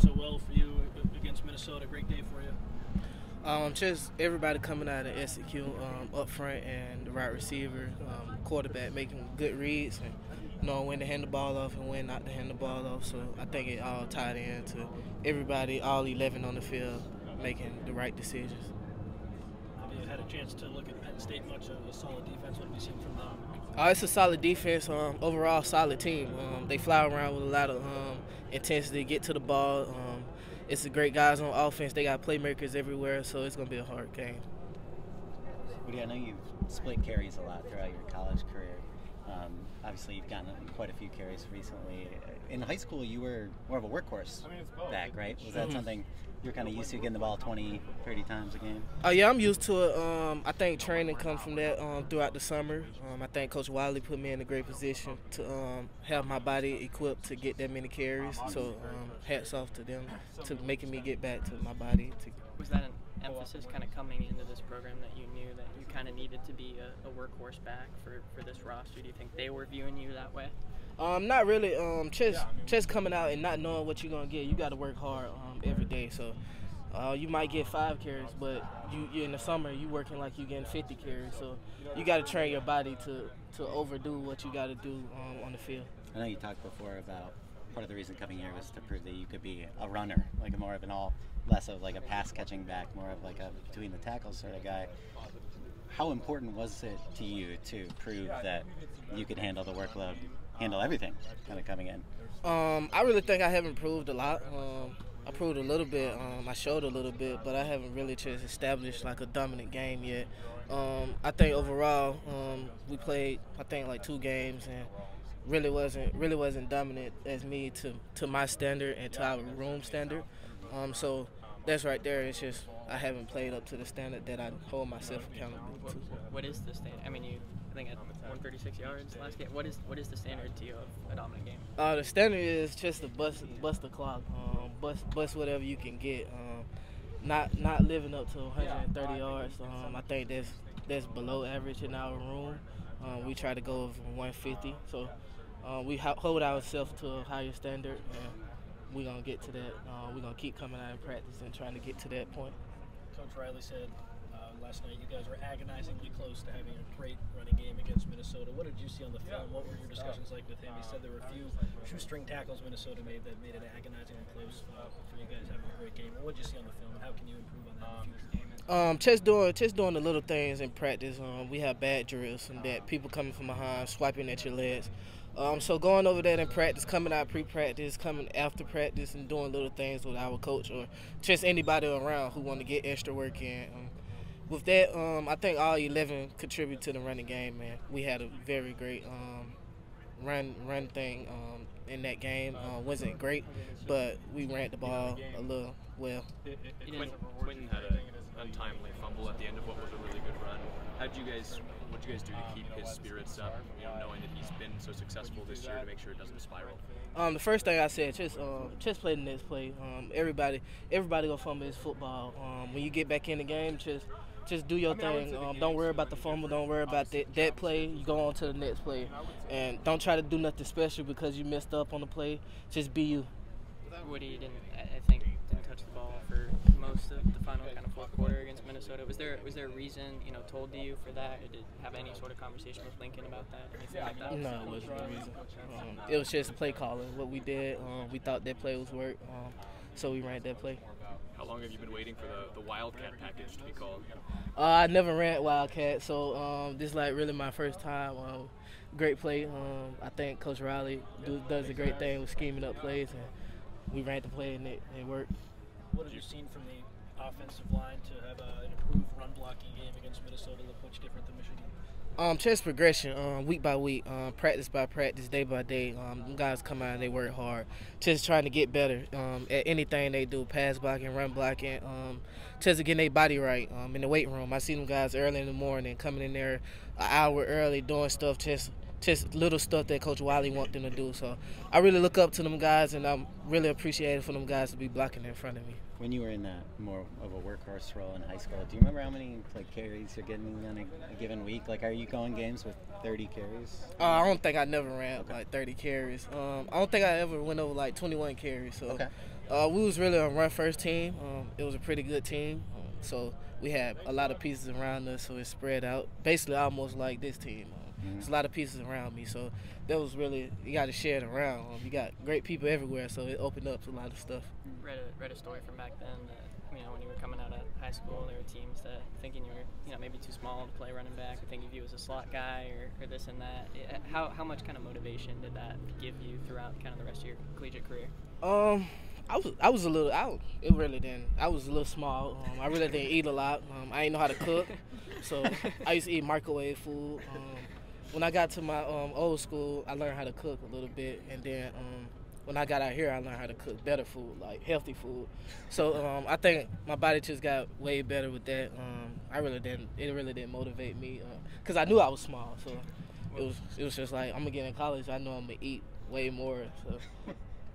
so well for you against Minnesota. Great day for you. Just everybody coming out of SEQ up front, and the right receiver, quarterback making good reads and knowing when to hand the ball off and when not to hand the ball off. So I think it all tied in to everybody, all 11 on the field, making the right decisions. Have you had a chance to look at Penn State much? A solid defense? What have you seen from them? It's a solid defense. Overall, solid team. They fly around with a lot of intensity, get to the ball. It's the great guys on offense. They got playmakers everywhere, so it's going to be a hard game. Woody, I know you've split carries a lot throughout your college career. Obviously, you've gotten quite a few carries recently. In high school, you were more of a workhorse back, right? Was that something you're kind of used to, getting the ball 20, 30 times a game? Oh, yeah, I'm used to it. I think training comes from that throughout the summer. I think Coach Wiley put me in a great position to have my body equipped to get that many carries. So hats off to them to making me get back to my body. Was that an emphasis kind of coming into this program, that you knew that you kind of needed to be a workhorse back for this roster? Do you think they were viewing you that way? Not really. Just coming out and not knowing what you're going to get, you got to work hard every day. So you might get 5 carries, but you're in the summer, you're working like you're getting 50 carries. So you got to train your body to overdo what you got to do on the field. I know you talked before about part of the reason coming here was to prove that you could be a runner, like more of an all, less of like a pass-catching back, more of like a between-the-tackles sort of guy. How important was it to you to prove that you could handle the workload, handle everything kind of coming in? I really think I haven't proved a lot. I proved a little bit. I showed a little bit, but I haven't really just established like a dominant game yet. I think overall we played, I think, like 2 games and really wasn't dominant as me to my standard and to our room standard. So that's right there. It's just I haven't played up to the standard that I hold myself accountable to. What is the standard? I mean, you, I think, at 136 yards last game. What is the standard to you of a dominant game? The standard is just to bust the clock, bust whatever you can get. Not living up to 130 yards. I think that's below average in our room. We try to go over 150. So we hold ourselves to a higher standard, and we're gonna get to that. We're gonna keep coming out and practicing, trying to get to that point. Coach Riley said last night you guys were agonizingly close to having a great running game against Minnesota. What did you see on the film? What were your discussions like with him? He said there were a few shoestring tackles Minnesota made that made it agonizingly close for you guys having a great game. What did you see on the film? How can you improve on that in the future? Just doing the little things in practice. We have bad drills and that, people coming from behind, swiping at your legs. So going over that in practice, coming out pre-practice, coming after practice, and doing little things with our coach or just anybody around who want to get extra work in. With that, I think all 11 contribute to the running game, man. We had a very great run thing in that game. Wasn't great, but we ran the ball a little well. Quinten had an untimely fumble at the end of what was a really good run. What do you guys do to keep his spirits up, you know, knowing that he's been so successful this year, to make sure it doesn't spiral? The first thing I said, just play the next play. Everybody gonna fumble his football. When you get back in the game, just do your thing. Don't worry about the fumble. Don't worry about that play. You go on to the next play, and don't try to do nothing special because you messed up on the play. Just be you. Woody didn't touch the ball for most of the final kind of 4th quarter against Minnesota. Was there a reason, you know, told to you for that? Or did you have any sort of conversation with Lincoln about that? Anything like that? No, it wasn't a reason. It was just play calling. What we did, we thought that play was work, so we ran that play. How long have you been waiting for the Wildcat package to be called? I never ran Wildcat, so this is like really my first time. Great play. I think Coach Riley does a great thing with scheming up plays, and we ran the play and it worked. What have you seen from the offensive line to have an improved run blocking game against Minnesota look much different than Michigan? Just progression, week by week, practice by practice, day by day. Guys come out and they work hard, just trying to get better at anything they do, pass blocking, run blocking, just getting their body right in the weight room. I see them guys early in the morning coming in there an hour early, doing stuff, just little stuff that Coach Wiley wants them to do. So I really look up to them guys, and I'm really appreciated for them guys to be blocking in front of me. When you were in that more of a workhorse role in high school, do you remember how many carries you're getting on a given week? Like, are you going games with 30 carries? I don't think I never ran like 30 carries. I don't think I ever went over like 21 carries. So We was really a run-first team. It was a pretty good team, so we had a lot of pieces around us, so it spread out. Basically, almost like this team. There's a lot of pieces around me, so that was really, you got to share it around. You got great people everywhere, so it opened up a lot of stuff. Read a story from back then that, you know, when you were coming out of high school, there were teams that thinking you were, you know, maybe too small to play running back, or thinking you as a slot guy, or this and that. How much kind of motivation did that give you throughout kind of the rest of your collegiate career? I was a little out. It really didn't. I was a little small. I really didn't eat a lot. I didn't know how to cook, so I used to eat microwave food. When I got to my old school, I learned how to cook a little bit, and then when I got out here, I learned how to cook better food, like healthy food. So I think my body just got way better with that. It really didn't motivate me, because I knew I was small. So it was just like, I'm gonna get in college, I know I'm gonna eat way more. So.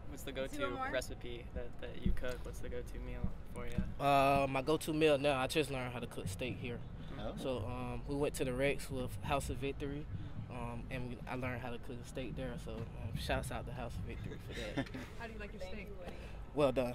What's the go-to recipe that you cook? What's the go-to meal for you? My go-to meal now, I just learned how to cook steak here. Oh. So we went to the Rex with House of Victory, and I learned how to cook a steak there. So shouts out to House of Victory for that. How do you like your steak? Well done.